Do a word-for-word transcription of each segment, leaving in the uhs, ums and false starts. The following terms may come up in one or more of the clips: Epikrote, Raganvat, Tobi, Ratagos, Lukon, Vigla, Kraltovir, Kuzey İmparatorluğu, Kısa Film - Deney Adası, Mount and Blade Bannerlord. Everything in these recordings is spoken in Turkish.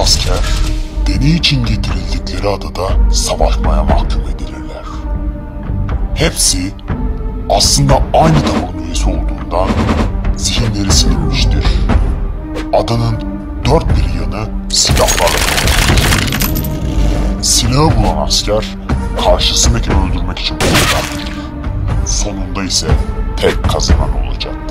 asker, deney için getirildikleri adada savaşmaya mahkum edilirler. Hepsi aslında aynı takım üyesi olduğundan zihinleri silinmiştir. Adanın dört bir yanı silahlarla bulunur. Silahı bulan asker karşısındakini öldürmek için kullanacaktır. Sonunda ise tek kazanan olacaktır.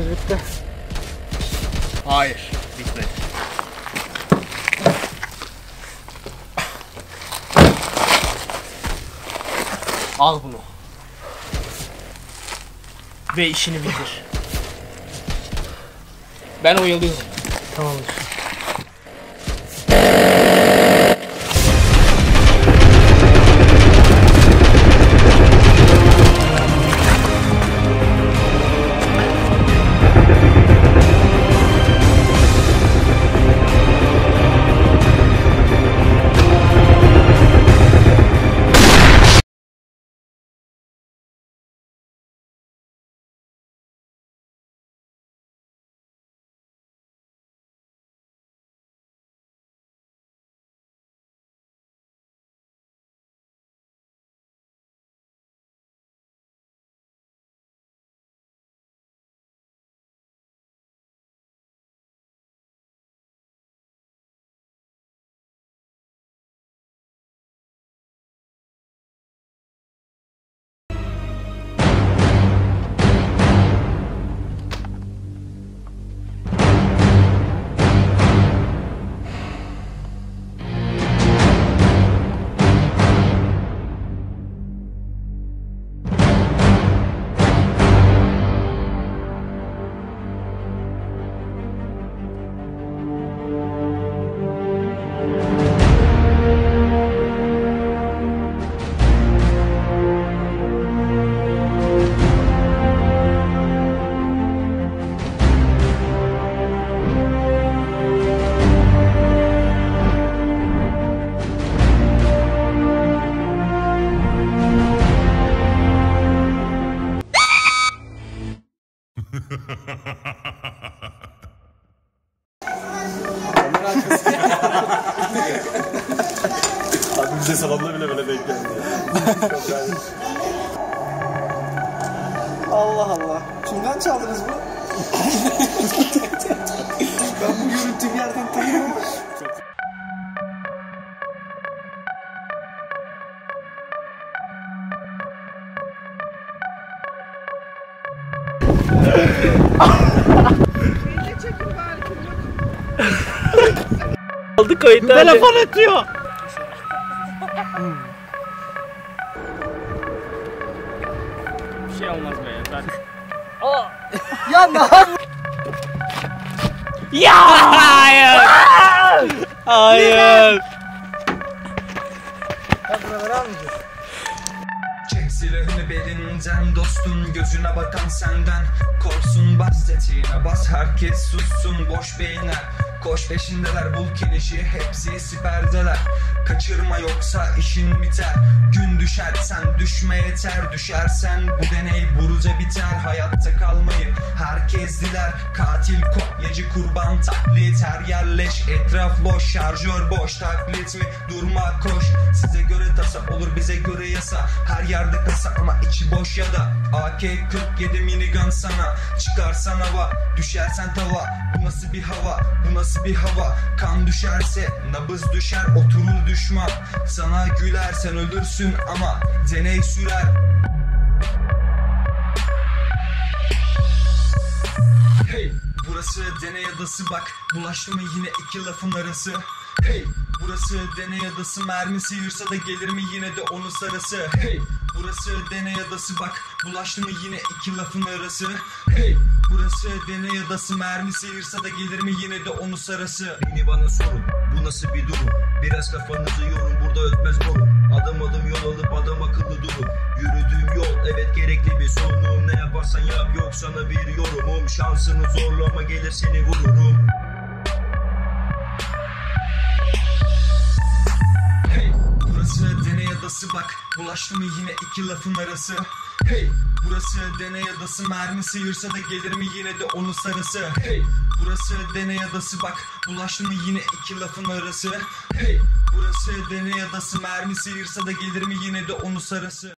İşimiz bitti. Hayır, bitmedi. Al bunu. Ve işini bitir. Ben oyalıyorum. Tamamdır. Abi bize salamla bile böyle bekliyorum. Allah Allah. Kimden çaldınız bu? Ben bu yürüttüğüm yerden tanıyorum. Aldı kayıtları. Telefon atıyor. Bir şey olmaz be ben. Aa! Ya ne? Ya! Hayır! Hayır! Ya buraları almayacağız. Çek silahını belinden, dostun gözüne bakan senden. Korsun bas tetiğine, bas herkes sussun boş beyinler. Koş peşindeler, bul kilişi, hepsi siperdeler. Kaçırma yoksa işin biter. Gün düşersen düşme yeter. Düşersen bu deney buruca biter. Hayatta kalmayı herkes diler. Katil kopyacı kurban taklit. Her yer leş, etraf boş, şarjör boş. Taklit mi? Durma koş. Size göre tasa olur, bize göre yasa. Her yerde kasa ama içi boş ya da A K kırk yedi minigun sana. Çıkarsan hava, düşersen tava. Bu nasıl bir hava? Bu nasıl bir hava? Kan düşerse nabız düşer, oturur düşman. Sana gülersen ölürsün ama deney sürer. Hey, burası deney adası bak, bulaştı mı yine iki lafın arası. Hey, burası deney adası, mermisi yırsa da gelir mi yine de onu sarası. Hey, burası deney adası bak, bulaştı mı yine iki lafın arası. Hey, burası deney adası, mermi sıyırsa da gelir mi yine de onu sarası. Beni bana sorun, bu nasıl bir durum? Biraz kafanızı yorun, burada ötmez boru. Adım adım yol alıp adam akıllı durun. Yürüdüğüm yol evet gerekli bir sorunum. Ne yaparsan yap, yok sana bir yorumum. Şansını zorlama, gelir seni vururum. Hey, burası deney adası bak, bulaştı mı yine iki lafın arası. Hey, burası deney adası, mermi sıyırsa da gelir mi yine de onu sarası. Hey, burası deney adası bak, bulaştı mı yine iki lafın arası. Hey, burası deney adası, mermi sıyırsa da gelir mi yine de onu sarası.